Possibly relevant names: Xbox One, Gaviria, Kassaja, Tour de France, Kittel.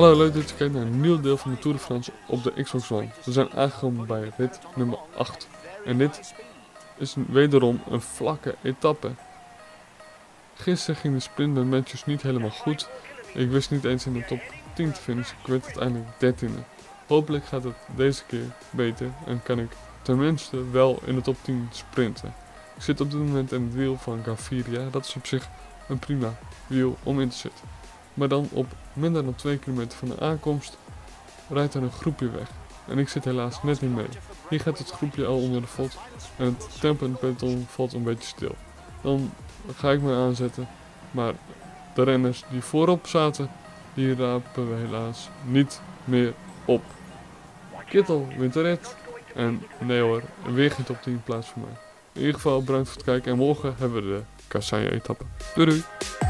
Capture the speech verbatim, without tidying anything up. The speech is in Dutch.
Hallo, leuk dat je kijkt naar een nieuw deel van de Tour de France op de Xbox One. We zijn aangekomen bij rit nummer acht. En dit is wederom een vlakke etappe. Gisteren ging de sprint bij Matthews niet helemaal goed. Ik wist niet eens in de top tien te finishen. Ik werd uiteindelijk dertiende. Hopelijk gaat het deze keer beter en kan ik tenminste wel in de top tien sprinten. Ik zit op dit moment in het wiel van Gaviria. Dat is op zich een prima wiel om in te zitten. Maar dan op minder dan twee kilometer van de aankomst rijdt er een groepje weg. En ik zit helaas net niet mee. Hier gaat het groepje al onder de vod en het tempo in het peloton valt een beetje stil. Dan ga ik me aanzetten, maar de renners die voorop zaten, die rapen we helaas niet meer op. Kittel wint de rit en nee hoor, weer geen top tien plaats voor mij. In ieder geval bedankt voor het kijken en morgen hebben we de Kassaja etappe. Doei doei!